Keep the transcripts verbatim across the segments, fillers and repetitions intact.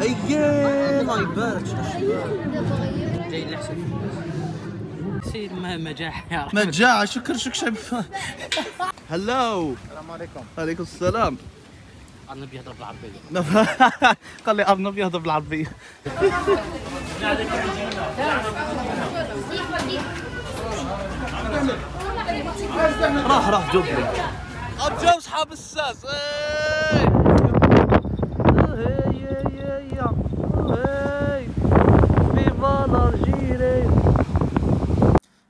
أييه الله يبارك. جاي نحسن سير ما جاع ما جاع شكر شكر شاب. هلاو السلام عليكم. وعليكم السلام. أرنب يهضر بالعربية. قال لي أرنب يهضر بالعربية. راح راح جوب أبجو صحاب الساس.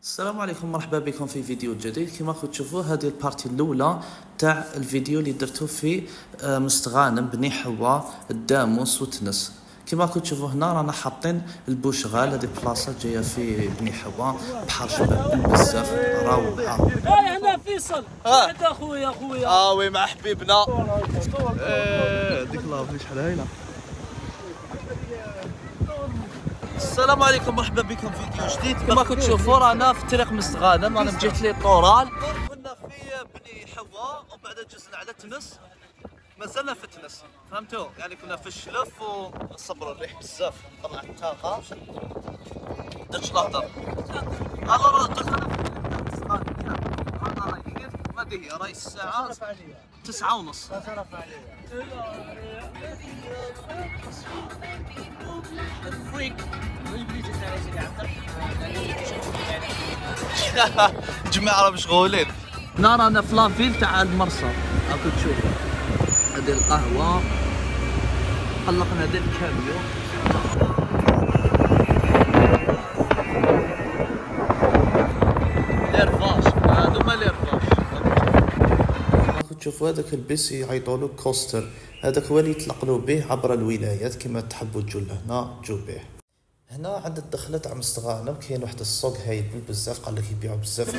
السلام عليكم مرحبا بكم في فيديو جديد. كما تشوفوا هذه البارتي الاولى تاع الفيديو اللي درته في مستغانم بني حوا الداموس وتنس. كما تشوفوا هنا رانا حاطين البوشغال، هذه بلاصه جايه في بني حوا، بحر شباب بزاف روعه. اه هنا فيصل انت اخويا اخويا اه وي مع حبيبنا. اه ديك لافي شحال هايله. السلام عليكم مرحبا بكم في فيديو جديد. كما كنت تشوفوا رانا في طريق مستغانم، رانا من جهه لي طورال، كنا في بني حوا ومن بعد جزنا على تنس، مازلنا في تنس فهمتوا، يعني كنا في الشلف وصبروا الريح بزاف، طلعت الطاقه درت الهضر. الوغ دخلنا في مستغانم، رانا رايحين هذه هي راهي الساعه تسعة ونص. جماعة مشغولين. هنا رانا في لافيل تاع المرسى، راكم تشوفوا هذه القهوة، قلقنا هذا الكاميو. ليرفاج هذوما ليرفاج. راكم تشوفوا هذاك البيس يعيطوا له كوستر، هذاك هو اللي يتنقلوا به عبر الولايات. كما تحبوا تجوا لهنا تجوا به. هنا عند الدخله تاع مستغانم كاين واحد السوق هايل بزاف، قال لك يبيعوا بزاف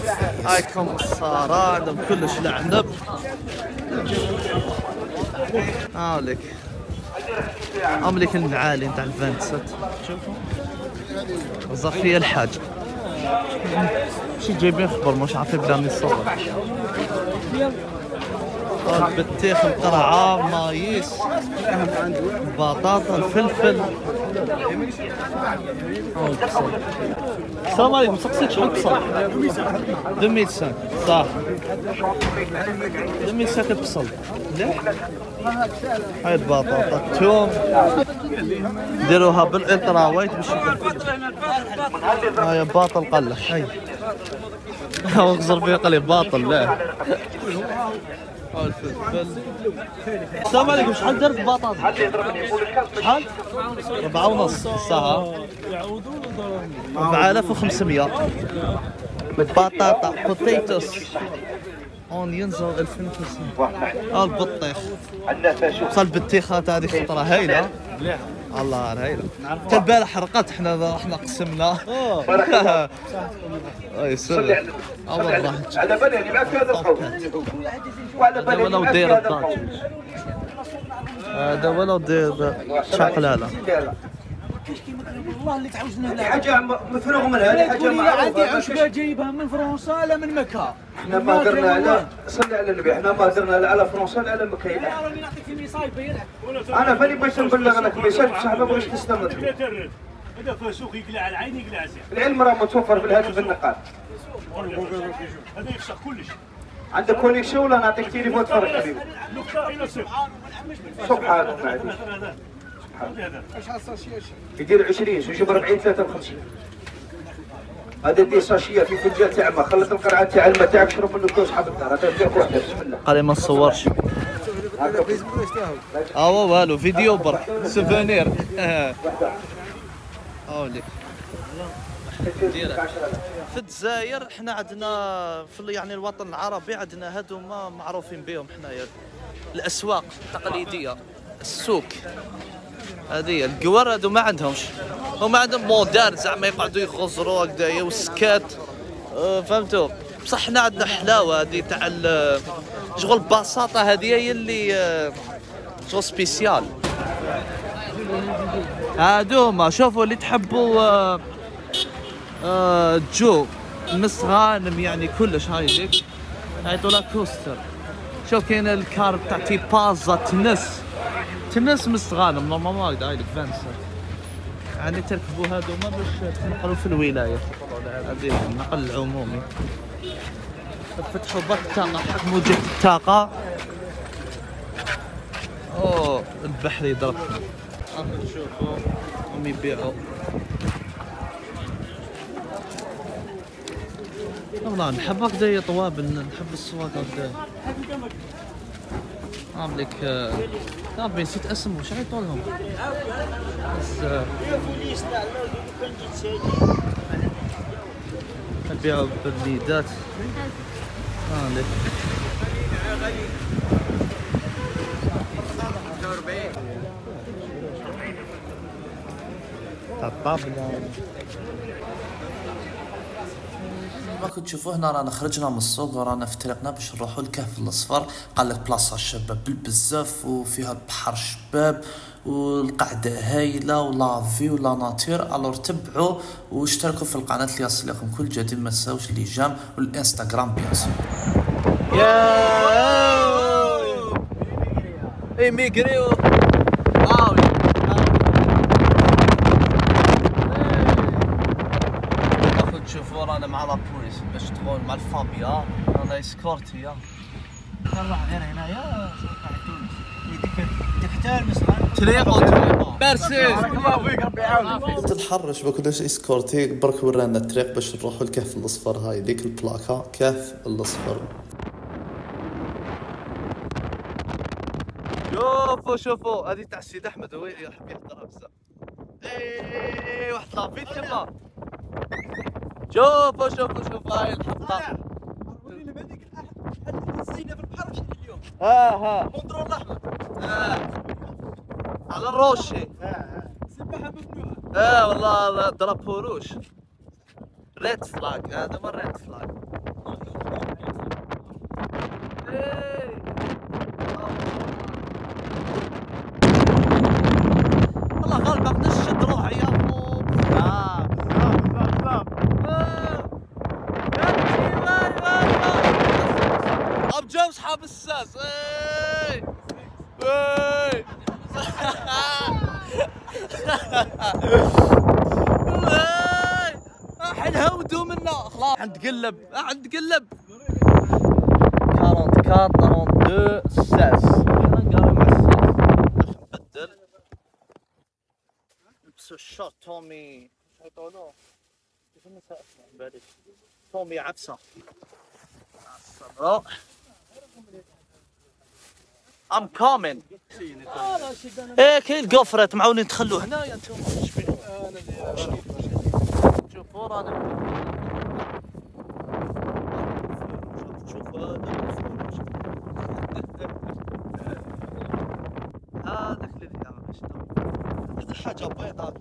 هايكم الصراد وكلش العنب. ها لك املك العالي تاع الفانتسات شوفوا الزفيه الحاج شي جايبين خبر مش عارفين بلا نصور. بطيخ القرعه، مايس، بطاطا، الفلفل. السلام عليكم. سقسيت شحال بصل؟ مئتين صح مئتين بصل. مليح هاي البطاطا، الثوم ديروها بالالترا وايت باش هاي باطل قلح. هاي وغزر فيه قليل باطل. لا السلام عليكم. شحال درت بطاطا؟ شحال؟ أربعة ونص الساعة، أربعة آلاف وخمسمية بطاطا بوتيتوس اونيونز ألفين وخمسمية. اه البطيخ بصح البطيخات هذيك الخطرة هايلة الله هايلة. حتى البارح حرقت، حنا حنا قسمنا. اه اي سلام والله على بالي اللي معك هذا الخوف، وعلى بالي ولو داير الطاج هذا ولو داير شقلاله. والله اللي تعوجنا لها حاجه مفروغ منها، حاجه عندي عشبه جايبها من فرنسا لا من مكه. احنا ما هدرنا على صلي على النبي، احنا ما هدرنا لا على فرنسا لا على مكه. انا راني نعطيك الميساج بينك، انا بالي باش نبلغ لك الميساج بصح ما بغيتش تستمر. هذا فاسوق يقلع على عيني يقلع على زين. العلم راه متوفر في الهاتف النقال، هذا يفسخ كلش. عندك كونيكسيون ولا نعطيك تليفون تفرج فيه؟ سبحان الله. شحال ساشيه؟ يدير عشرين ويجيب أربعين ثلاثة وخمسين. هذا دي ساشيه في فنجان تاع ما، خلط القرعه تاع الماء تاعك، شرب منه كاس حاب الدار. هذا تبيع وحده بسم الله. قال لي ما تصورش. اه والو فيديو برك سوفونير. اولي في الجزائر احنا عندنا في يعني الوطن العربي عندنا هذوما معروفين بهم حنايا، الاسواق التقليديه، السوق هذه القوار هذو ما عندهمش، هما عندهم مودار زعما يقعدوا يخزروا هكذايا والسكات فهمتوا. بصح حنا عندنا حلاوه هذه تاع شغل البساطه، هذه هي اللي شغل سبيسيال. هادوما شوفوا اللي تحبوا تجو مستغانم يعني كلش هايلك عيطوا لها كوستر. شوف كاين الكار تاع تيبازا تنس الناس مستغانم نورمالمون هكذا هايلك فانس يعني تركبوا هاذوما باش تنقلوا في الولايه هذه النقل العمومي. فتحوا بطاقة حكموا ديك الطاقة. اوه البحر يضرب. راكم تشوفوا هم يبيعوا. والله نحب هكذايا طوابل، نحب الصوالح هكذايا. عاملك صافي نسيت اسمو واش عيطوا لهم. بس نبيعوا بالليدات. هاني غالي كما تشوفوا هنا رانا خرجنا من السوق ورانا في طريقنا باش نروحوا لكهف الاصفر. قال لك بلاصه شباب بزاف وفيها بحر شباب والقعده هايله ولا في ولا ناتير. الور تبعوا واشتركوا في القناه اللي يصل لكم كل جديد، ما تنساوش لي جام والانستغرام بيانسون. اي ميغريو واو شوفوا رانا مع لابوليس باش تدخل مع الفابيا رانا يسكورتيا طلع غير هنايا تاع تونس يديك تحترم صغار تريقو تريقو بيرسيز الله يبيك ربي يعاونك تتحرش ما كناش اسكورتي برك ورانا الطريق باش نروحوا لكهف الاصفر. هاي ديك البلاكه كهف الاصفر. شوفوا شوفوا هذه تاع السيد احمد هو يحب يحضرها بزاف. اي واحد لافيت تما شوفوا شوفوا شوفوا هاي الحطة. ورينا بهذيك الحلقة الزينة في البحر شحال اليوم. ها ها. الكونترول الأحمر. اه. على الروشي. اه. سباحة ممنوعة. اه والله درابو روش. ريد فلاج هذا هو الريد فلاج. والله غالب ما قدرتش نشد روحي يا فو. اه. جاب صحاب الساس. اي اي راح نهودو منا خلاص. عند قلب عند قلب أربعة أربعة اثنين وأربعين الساس. انا نقارن مع الساس باش نبدل نلبسو الشورت تومي يطولو كيف نسى اسمع باليش تومي عبسه عبسه. I'm coming. إيه كاين القفرة تمعوني تخلوه هنايا نتوما. شوفوا رانا شوفوا هذاك اللي يعمل هذا حاجة بيضاء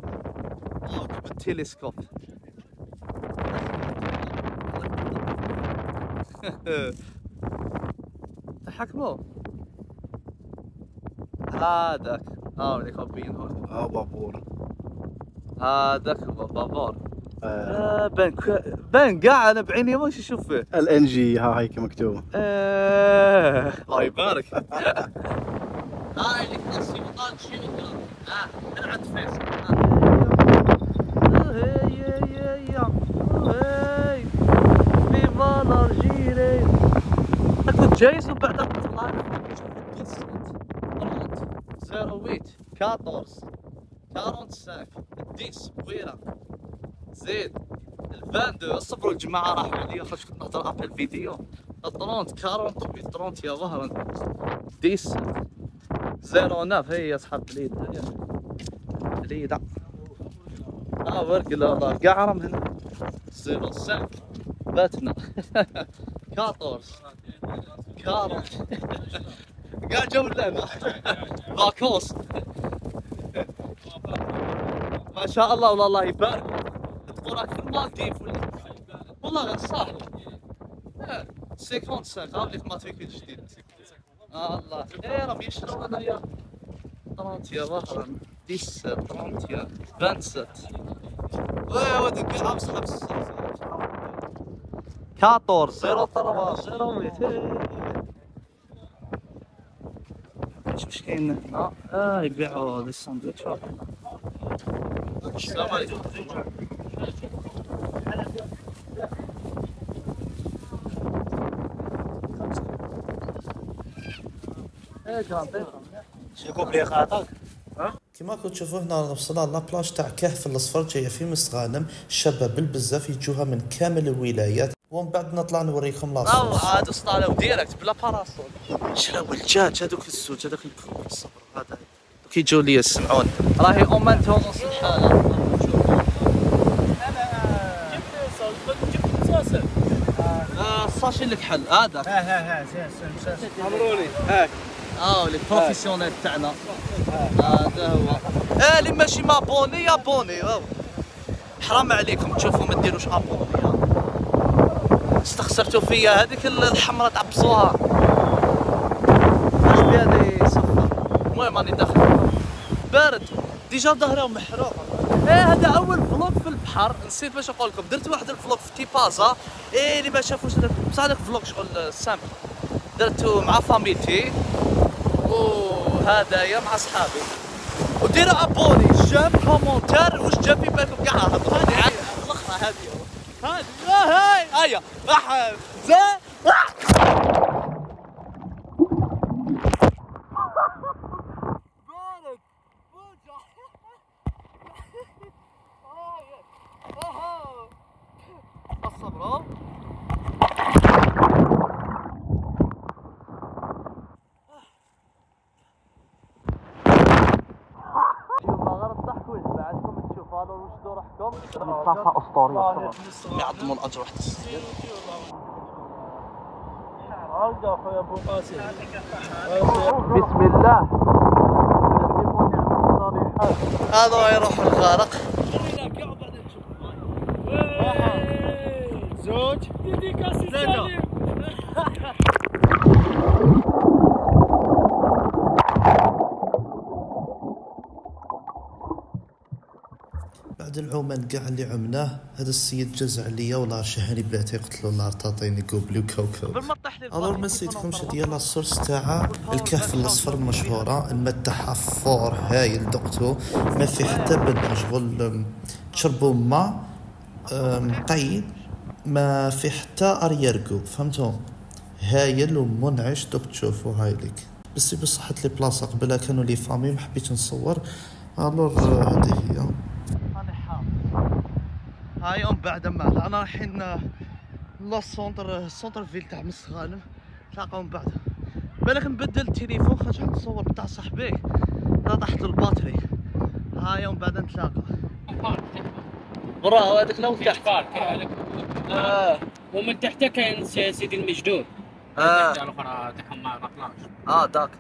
بالتلسكوب. تحكموا هذاك هاو اللي خبيين هون. ها بابور هذاك هو بابور. آه بان بان كاع انا بعيني واش نشوف فيه الان جي. ها هيك مكتوب. آه الله يبارك. هاي اللي كنسي وطال شي نقرا. ها نلعب فيس. هي هي هي هي في بالار جيري. كنت جايز وبعدها طلعت صفر ثمانية كاطورس خمسة وأربعين ديس بويرة زيد الفاندو. اصبروا الجماعة راحوا عليا خاطر كنت نهضر ابل فيديو ثلاثين أربعين ثلاثين يا ظهرا ديس صفر تسعة. هي اصحاب اليد اليدة ها ورك لا كاع راهم هنا صفر خمسة باتنا كاطورس كارون كاع جو اللعبة باكوس ما شاء الله. والله الله يبارك تقول راك في المالديف ولا والله غير صح خمسة وخمسين غاب لك ماتريكول جديد. الله ايه راهم يشراو هنايا ثلاثين ظهرا تسعة ثلاثين سبعة وعشرين واه ودي كاع بصح بصح أربعطاش صفر ثلاثة صفر مئتين عرفتش واش كاين هنا. اه يبيعوا لي ساندويتشات. السلام عليكم. ايه جامد شي كوبلي خاطرك. كما كتشوفوا هنا وصلنا لابلاج تاع كهف الأصفر جايه في مستغانم، الشباب بزاف يجوها من كامل الولايات، ومن بعد نطلع نوريكم لاصوص. اه عاد وصلنا ديريكت بلا باراسول. شراو الدجاج هذوك في السوق، هذاك الكروب الصبر هذا كيجيو ليا سمعون راهي اومنتهم الحاله. انا جبت صوت جبت صوص اه الصاشي لك حل هذاك. ها ها ها زين عمروني هاك. اه لي بروفيسيونيل تاعنا هذا هو. اه اللي ماشي مابوني ابوني، حرام عليكم تشوفوا ما ديروش ابوني. استخسرتوا فيا هذيك الحمراء تعبصوها. واش بها هذه صفرة؟ المهم راني داخل بارد ديجا ظهري محروق. ايه هذا اول فلوق في البحر، نسيت باش نقول لكم درت واحد الفلوق في تيبازا. ايه اللي ما شافوش هذاك بصح هذاك الفلوق شغل سامبل درته مع فاميلتي وهذايا مع صحابي. وديروا ابوني جاب كومونتير واش جا في بالكم كاع هضره هذه الاخرى هذه هاي هاي هاي راح زين. بارد بوجع. اها الصبر. مسافة أسطورية يعظموا الأجر واحد السنين. بسم الله هذا يروح الغارق. زوج ثلاثة بعد العومان كاع اللي عمناه هذا السيد جزع عليا ولا شهاني بلاتي قلت له نهار تعطيني كوبلي وكوكو. الوغ ما نسيتكمش ديال السورس تاع الكهف الاصفر المشهوره، الماء تاعها فور هايل ذقته ما في حتى بنه، شغل تشربوا ما طيب ما في حتى ارياركو فهمتوا، هايل ومنعش دوك تشوفوا هايلك. بس بصحة لي بلاصه قبلها كانوا لي فامي ما حبيتش نصور. الوغ هذه هي هاي. ومن بعد ما انا رايحين لا سونتر السونتر فيل تاع مستغانم تلاقاو من بعد. بالك نبدل التليفون خاطر نصور بتاع صاحبي طاحت له الباتري. هاي ومن بعد نتلاقاو براه هذاك لو تحت بارك عليك. اه ومن تحت كاين سيدي المجدون. اه تاع الاخرى تاعهم ما طلعش. اه داك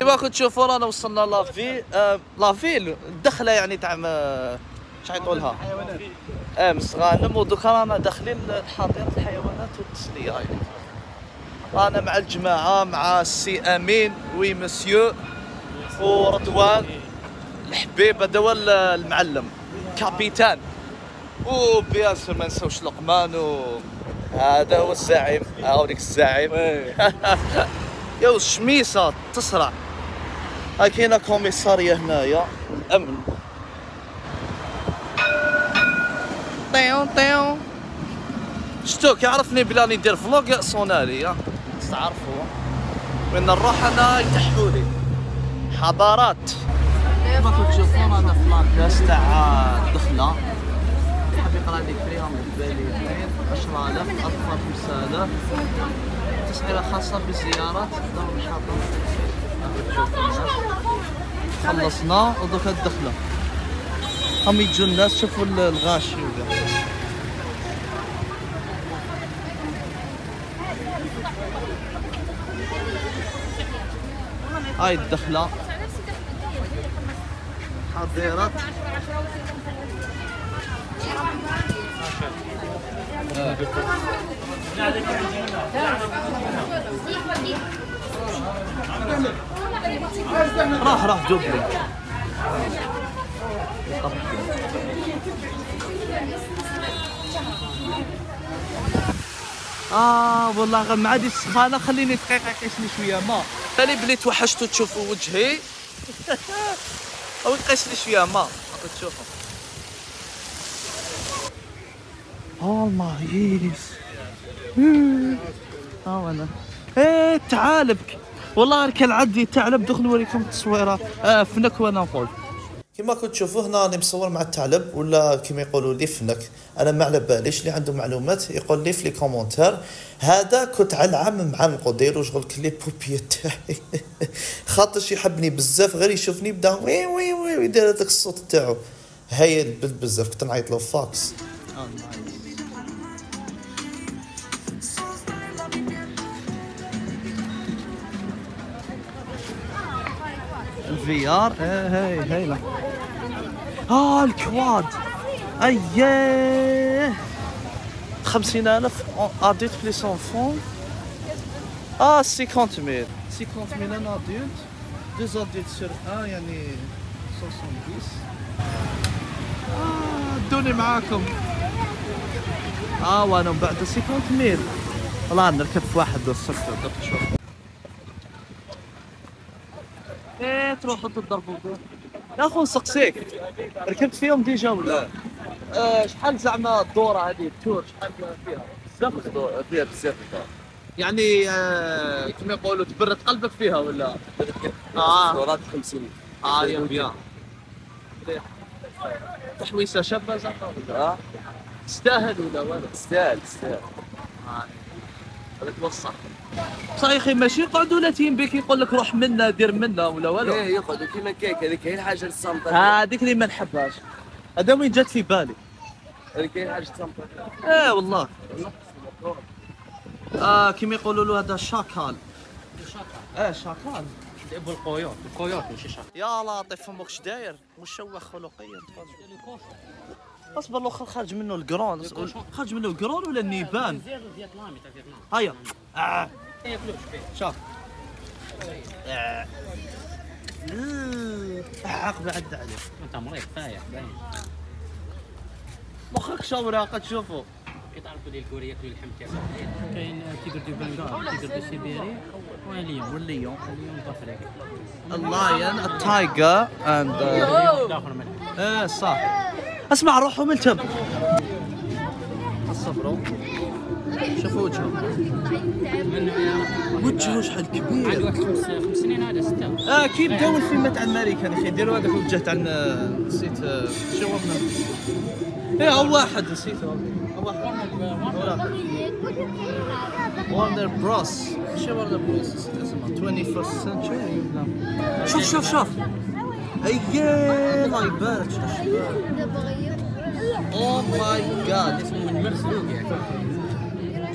كما كتشوفوا رانا وصلنا لافي لافيل الدخله يعني تاع واش يعيطوا لها اه مستغانم. ودوكا رانا داخلين لحديقه الحيوانات والتسليه. رانا مع الجماعه مع السي امين وي مسيو ورضوان الحبيب هذا هو المعلم كابيتان، وبيان سور ما نساوش لقمان هذا هو الزعيم. ها هو ديك الزعيم يا والشميسه تسرع. ها كاينه كوميساريه هنايا الامن. طيون طيون شتوك يعرفني بلي راني ندير فلوق صونالي تعرفوا وين نروح انا يتحوا لي حضارات. كما كتشوفوا انا في لاكاس تاع الدخله الحقيقه راه ديك فريهم بالبالي عشرة آلاف اطفال خمسة آلاف. تسعيرة خاصة بالزيارات دار الحاضر. خلصنا ودوكا الدخلة هم يجو الناس شوفوا الغاشي وكاع. هاي الدخلة حاضرات. راح راح جبلي اه والله غير ما عادش سخانه، خليني دقيقه كيشني شويه ما ثاني بلي توحشتو تشوفوا وجهي. او قشلي شويه ما عطيت تشوفوا. او ماي ييس ها انا ايه تعالبك والله غير كالعادي الثعلب. دخل نوريكم التصويره آه فنك وانا نقول كما كنت تشوفوا هنا راني مصور مع الثعلب ولا كما يقولوا لي فنك. انا ما على باليش، اللي عنده معلومات يقول لي في لي كومونتير. هذا كنت على العام مع نقديرو شغلك لي بوبي تاعي خاطرش يحبني بزاف، غير يشوفني بدا وي وي وي يدير هذاك الصوت تاعو هايل بزاف. كنت نعيط له فاكس. الفي ار هاي هايله. اه الكواد اييه خمسين الف ادلت في لي سونفون. اه خمسين مية خمسين مية ان ادلت دو ادلت سور ان يعني سبعين. اه دوني معاكم. اه وانا من بعد خمسين مية والله نركب في واحد الصفر دوك تشوف ايه تروحوا تضربوا يا اخو نسقسيك. ركبت فيهم ديجا ولا؟ آه شحال زعما الدوره هذه التور شحال فيها؟ بزاف الدوره فيها بزاف يعني آه كما يقولوا تبرد قلبك فيها ولا؟ اه دورات خمسين. اه يوم بيان تحويسه شابه زعما ولا؟ تستاهل ولا ولا؟ تستاهل تستاهل. هذاك هو الصح. صحيح ماشي يقعد ولا تيم بك يقول لك روح منا دير منا ولا والو. ايه يقعد كيما كيك. هذيك هي الحاجه الصامته هذيك اللي ما نحبهاش. هذا وين جات في بالي هذيك هي الحاجه الصامته. ايه والله اه كيما يقولوا له هذا شاكال. شاكال اه شاكال يلعبوا القيود. القيود ماشي شاكال. يا لطيف فمك اش داير مشوه خلقيا. اصبر لو خرج منه الكرون. خرج منه الكرون ولا النيبان. هيا آه. شاف آه. عقبه عد عليه. انت مريض فايح باين مخك شوراق تشوفوا. كيتعرفوا لي الكوري ياكلوا اللحم تاعهم. كاين تيغر دو بنغال تيغر دو سيبيري والليون والليون والليون افريقيا. اللاين التايجر اند الاخر منهم. اه صح اسمع روحوا من تب الصبروا شوفوا وجهه وجهه شحال كبير. عنده واحد خمس سنين هذا ستة. اه كي بداو الفيلم تاع الامريكان يا اخي يديروا هذاك الوجه تاع نسيت شو هو. ايه او واحد نسيته او واحد وارنر بروس. ماشي وارنر بروس نسيت اسمه واحد وعشرين سنتوري. شوف شوف شوف اييه الله يبارك. او ماي جاد اسمه من مغسلوك يعني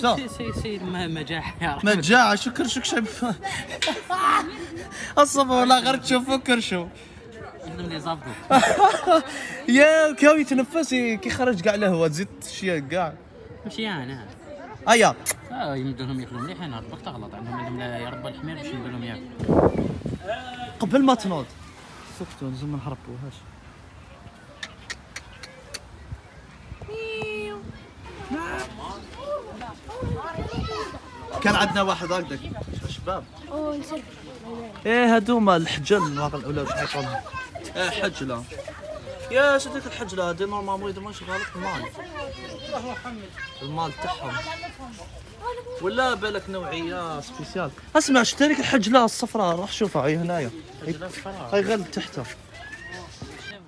شنو سي سي سي مجاعه يا مجاعه. شكر شو شايب الصبر والله غير تشوفو كرشو انهم لي زافو يا كاو يتنفس كي خرج كاع الهواء تزيد الشياء كاع ماشي انا ايا اه يمدوهم ياكلوا مليح. انا طبخت غلط عندهم يا رب الحمير باش ندير لهم ياكلوا قبل ما تنوض. سكتوا نزل ما نهربوهاش. كان عندنا واحد هكذاك شباب. ايه هذوما الحجل ولا واش حيقولوا. ايه حجله. يا شو هذيك الحجله هذه نورمالمون يديروا شغالك المال. المال تاعهم. ولا بالك نوعيه سبيسيال. اسمع شتريك الحجله الصفراء راح شوفها هي هنايا. الحجله الصفراء. هي غير تحتها.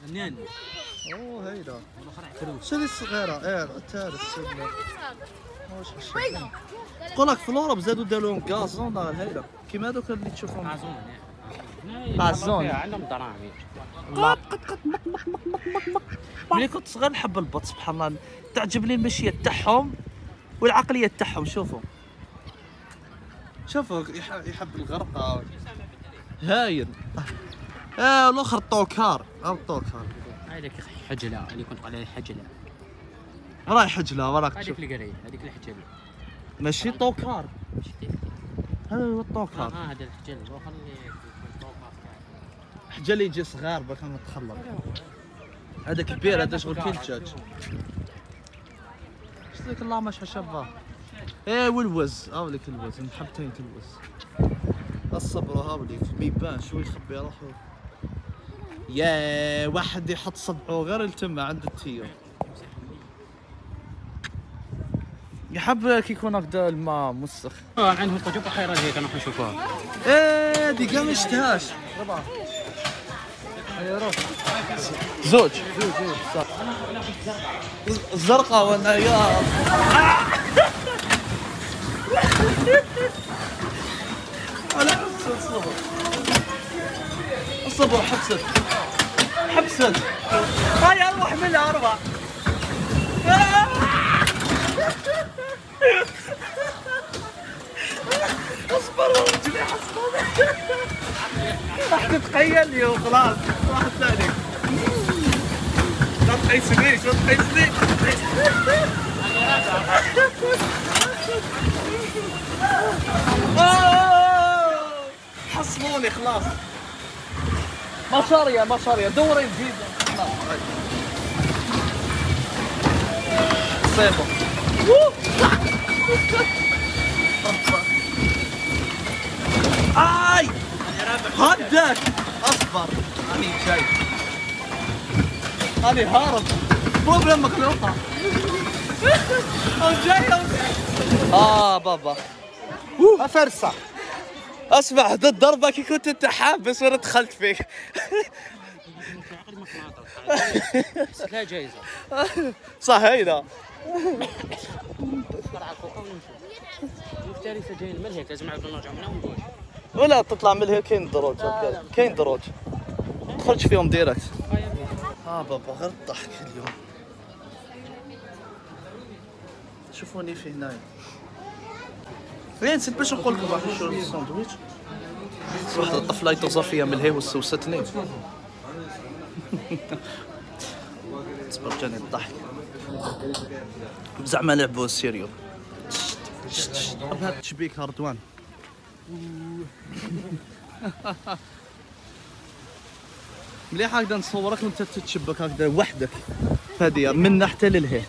فنان. اوه هيدا. شنو الصغيره؟ ايه التارس. واش هالشيء؟ قولك في الاوروب زادوا داروا لهم كازون دار هيدا كيما هذوك اللي تشوفهم. عازون عازون عندهم دراهم. قط قط قط مق مق مق مق مق. ملي كنت صغير نحب البط سبحان الله. تعجبني المشيه تاعهم والعقليه تاعهم. شوفوا شوفوا يحب الغرقه هاين. اه الاخر الطوكار، الطوكار هذاك حجله اللي كنت عليه حجله، راه حجله وراك هذيك اللي قريب، هذيك الحجله ماشي طوكار، هذا هو الطوكار. اه هذا الحجل الاخر اللي الطوكار حجل يجي صغار باش ما تخلط، هذا كبير هذا شغل كي الدجاج. اش ذاك الله ما شحال شابه. ايه والوز، ها وليك الوز محبتين الوز، الصبر ها وليك ما يبانش ويخبي روحو. يا واحد يحط صبعه غير التمه عند التير، يحب كي يكون هكذا الماء مسخ. اه عندهم طجب بحيرات هيك نروح نشوفوها. ايه هذيك ما شفتهاش. زوج الزرقاء وانا يا الصبر الصبر حبست حبست هاي اروح منها اربع. اصبر رجلي اصبر راح تتخيل لي وخلاص راح تسالك لا تقيسني لا تقيسني حصلوني خلاص ما شاريه ما شاريه دوري جديد خلاص صيبه اي هدك اصبر اني جاي اني هارب فوق لما كنوقع او جاي او جاي. اه بابا افرصه اسمع ضد ضربه كي كنت انت حابس وانا دخلت فيك. لا جايزه صح هيدا نفكر على الخوخه ونشوف والثالثه جايين من هيك لازم نعاودو نرجعو من هنا ونقول ولا تطلع من هنا كاين دروج كاين دروج تخرج فيهم ديريكت. اه بابا غير الضحك اليوم. شوفوني في هنايا غير نسيت باش نقول لكم راح نشرب الساندويتش. واحد الطفله يتوصفيها من الهي وسوستني تصبر جاني الضحك زعما لعبوا السيريو. هذا الشبيك هاردوان مليح هكذا نصورك وانت تتشبك هكذا وحدك هادية من حتى للهي.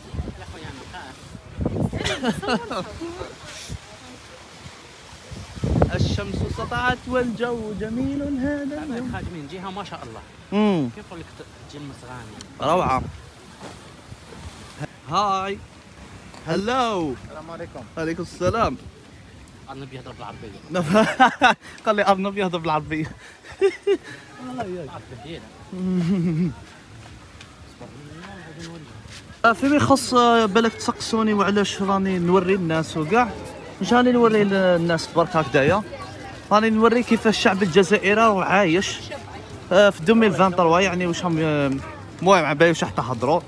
الشمس سطعت والجو جميل هذا الخادمين جهه ما شاء الله. امم كيف نقول لك تجي مصغاني روعه. هاي هلو السلام عليكم. وعليكم السلام. أرنب يهضر بالعربية. قال لي أرنب يهضر بالعربية. فيما يخص بالك تسقسوني وعلاش راني نوري الناس وكاع، مش راني نوري الناس برك هكذايا، راني نوري كيف الشعب الجزائري راه عايش في ألفين وثلاثة وعشرين، يعني واش راهم المهم عباية واش راح تهضروا،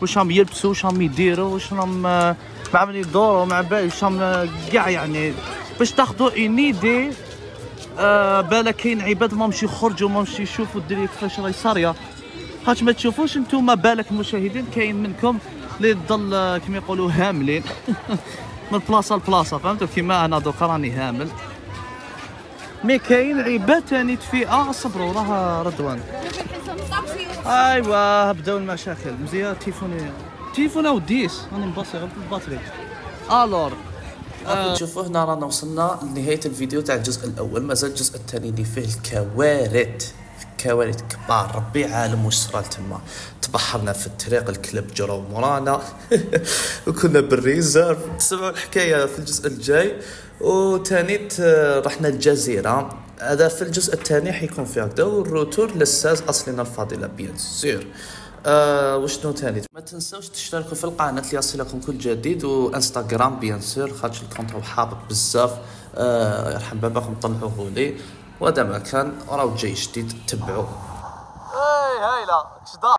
واش راهم يلبسوا، واش راهم يديروا، واش راهم مع من يدوروا مع بالي واش راهم كاع، يعني باش تاخذوا اون ايدي. آه بالك كاين عباد ما مشي يخرجوا ما مشي يشوفوا الدنيا كيفاش راهي صاريه، خاطش ما تشوفوش انتم بالك المشاهدين كاين منكم اللي تضل كما يقولوا هاملين من بلاصه لبلاصه، فهمتوا كيما انا دوكا راني هامل، مي كاين عباد ثاني تفئه صبروا راه رضوان. ايوا بداو المشاكل مزيان تيفوني تيفون او ديس راني مباصي غير بالباتري. الور راكم تشوفوا هنا رانا وصلنا لنهايه الفيديو تاع الجزء الاول، مازال الجزء الثاني اللي فيه الكوارث كوارث كبار ربي عالم واش صرا تما. تبحرنا في الطريق الكلب جرو مورانا وكنا بالريزيرف. سمعوا الحكايه في الجزء الجاي. وثاني رحنا الجزيره، هذا في الجزء الثاني حيكون فيه هكذا، والروتور للساز اصلنا الفاضله بيان سير. أه وشنو ثاني ما تنساوش تشتركوا في القناه ليصلكم كل جديد، وانستغرام بيان سير خاطش الكونت راه حاطط بزاف. أه يرحم باباكم طلعوه لي، وهذا ما كان راه جاي جديد تبعوه. اي هايله كش